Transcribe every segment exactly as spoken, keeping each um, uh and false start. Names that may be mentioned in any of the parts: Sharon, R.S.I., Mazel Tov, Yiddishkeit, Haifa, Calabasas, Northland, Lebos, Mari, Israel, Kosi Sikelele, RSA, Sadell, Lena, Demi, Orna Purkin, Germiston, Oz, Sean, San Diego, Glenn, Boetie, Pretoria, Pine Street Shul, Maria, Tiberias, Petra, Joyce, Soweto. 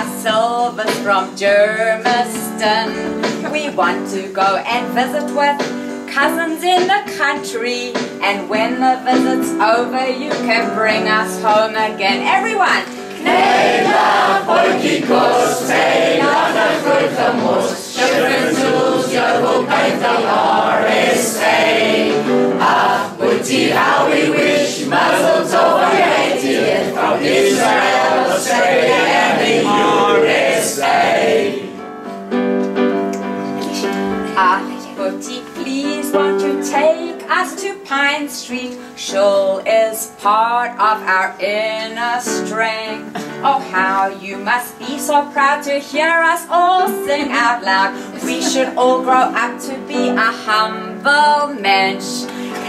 our silvers from Germiston. We want to go and visit with cousins in the country, and when the visit's over you can bring us home again. Everyone! Neila Polkikos, Neila Nakurthamos, children's rules, Yobo Paita R S A. Ah, Boetie, how we wish, Mazel Tov eightieth, from Israel, Australia and the U S A. Ah, Boetie, please won't you take us to Pine Street? Shul is part of our inner strength. Oh, how you must be so proud to hear us all sing out loud. We should all grow up to be a humble mensch.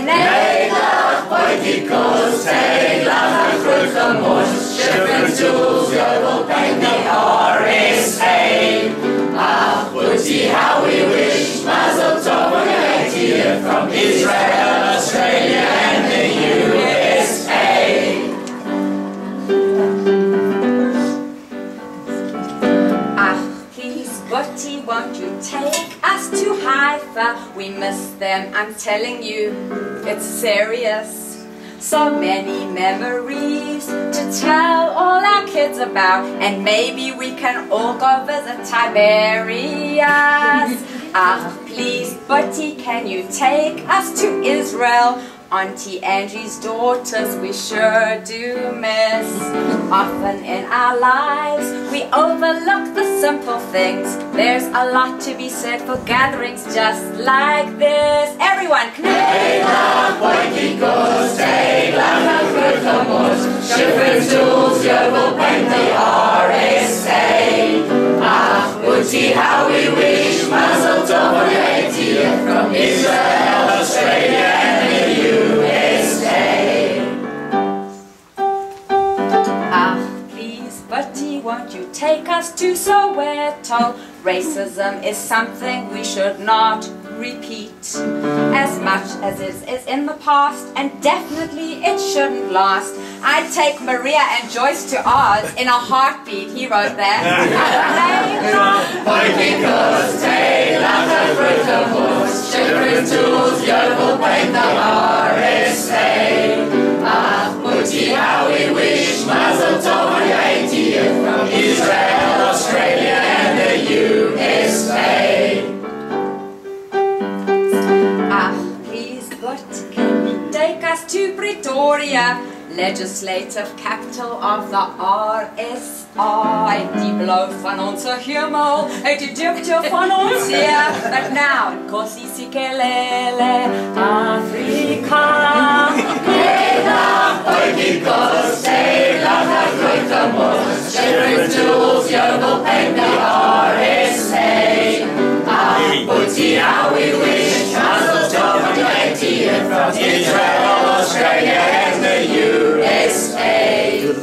Neilach, Boetikos, Neilach, Krutamos, Shivin Tools, Yovel, and the R S A. Ah, Boetie, how we wish, Mazel Tov eightieth, from Israel, Australia, and the U S A. Ah, please, Boetie, won't you take us to Haifa? We miss them, I'm telling you, it's serious. So many memories to tell all our kids about, and maybe we can all go visit Tiberias. Ah, please, Boetie, can you take us to Israel? Auntie Angie's daughters we sure do miss. Often in our lives we overlook the simple things. There's a lot to be said for gatherings just like this. Everyone, ah, Boetie, how we wish, Mazel Tov eightieth, from Israel, Australia and the U S A. Ah, please, Boetie, won't you take us to Soweto? Racism is something we should not repeat. As much as it is in the past, and definitely it shouldn't last. I'd take Maria and Joyce to Oz in a heartbeat. He wrote that. Ah, Boetie, how we wish, Mazel Tov eightieth, from Israel, Australia, and the U S A. Take us to Pretoria, legislative capital of the R S I. Die Bloof van onze Himmel, het Dukje van ons hier. But now, Kosi Sikelele, Afrika. Nela, Oikikos, Nela, Nakrutamos, Children Tools, Yobel, and the R S A. Ah, Boetie, how we wish, Mazel Tov eightieth, from Israel, Australia, and the U S A.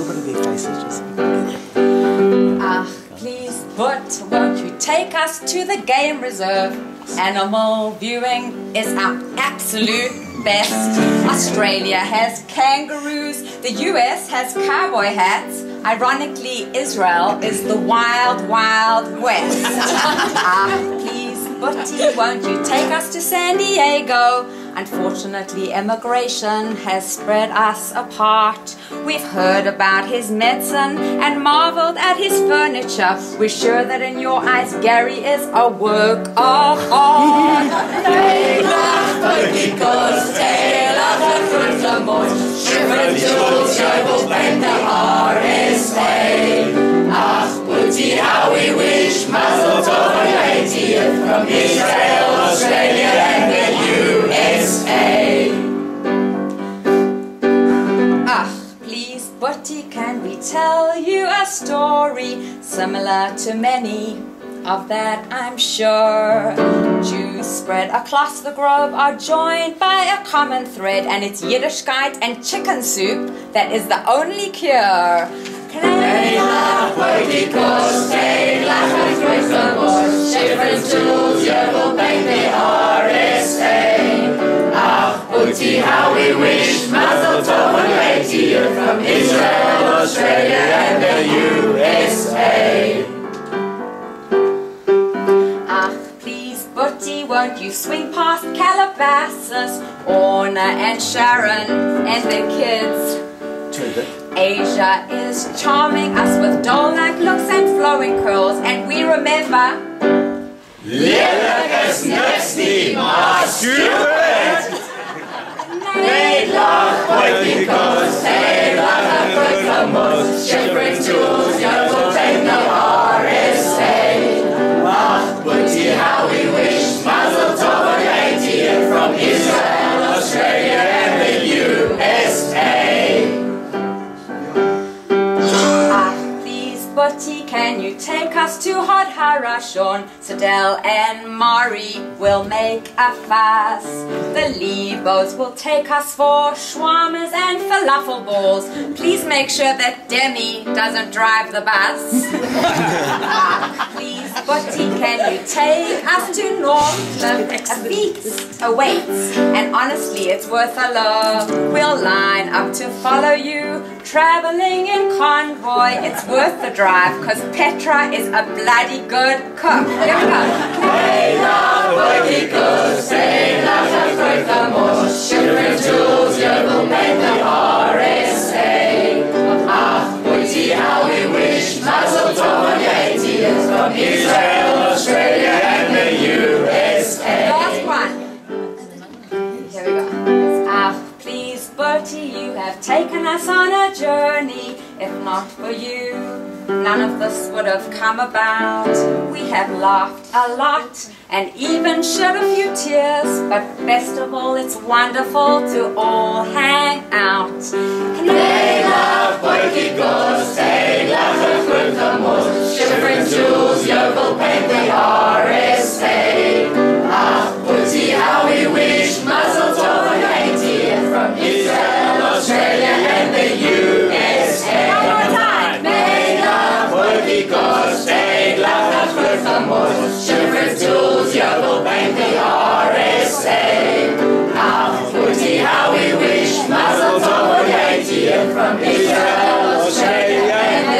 Ah, please, but won't you take us to the game reserve? Animal viewing is our absolute best. Australia has kangaroos, the U S has cowboy hats. Ironically, Israel is the wild, wild west. Ah, please, Boetie, won't you take us to San Diego? Unfortunately, immigration has spread us apart. We've heard about his medicine and marveled at his furniture. We're sure that in your eyes, Gary is a work of art. Ah, Boetie, how we wish, Mazel Tov eightieth, from Israel, Australia and the U S A. Ah, please, Boetie, can we tell you a story similar to many? Of that I'm sure. Jews spread across the globe are joined by a common thread, and it's Yiddishkeit and chicken soup that is the only cure. Ah, Boetie, how we wish, Mazel Tov eightieth, from Israel, Australia and the U S A. swing past Calabasas, Orna and Sharon and the kids. Asia is charming us with doll-like looks and flowing curls, and we remember Lena is nasty, mas stupid. They love what he calls, they love the good most. She brings tools, young will take the R S A. Ah, Boetie, how we wish. Mazel Tov on eighty from Israel, Australia and the U S A. Ah, please, Boetie, can you take us to Hod Hara? Sean, Sadell and Mari will make a fuss. The Lebos will take us for shawarmas and falafel balls. Please make sure that Demi doesn't drive the bus. Ah, please, Boetie, can you take us to Northland? A feast awaits, and honestly, it's worth a look. We'll line up to follow you, traveling in convoy. It's worth the drive, cause Petra is a bloody good cook. Here we go. Hey, love, Boetie, goes. Hey, love, love, break the most. Sugar and tools, you will make the R S A. Ah, Boetie, how we wish. Mazel Tov on your eightieth from Israel, Australia, and the U S A. Last one. Here we go. Ah, please, Boetie, you have taken us on a journey. If not for you, none of this would have come about. We have laughed a lot and even shed a few tears, but best of all, it's wonderful to all hang out. They love Boetie goes, they love the fruit the most. Shivering jewels, yokel paint the R S A. Ah, Boetie, how we wish. Mazel Tov on your eightieth from Israel, Australia and the U S A. Because they love us with the most. Sugar tools, you will bank the R S A. Ah, Boetie, how we wish. Mazel Tov on your eightieth from Israel, Australia and the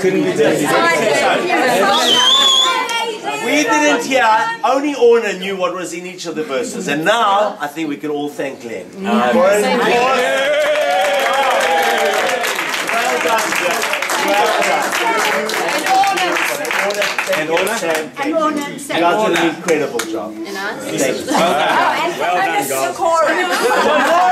couldn't be done. We didn't hear, only Orna knew what was in each of the verses. And now, I think we can all thank Glenn. Um, well done, Glenn. Well done. And Orna. And Orna. You guys did an incredible job. And us. Thank you. Well done, guys.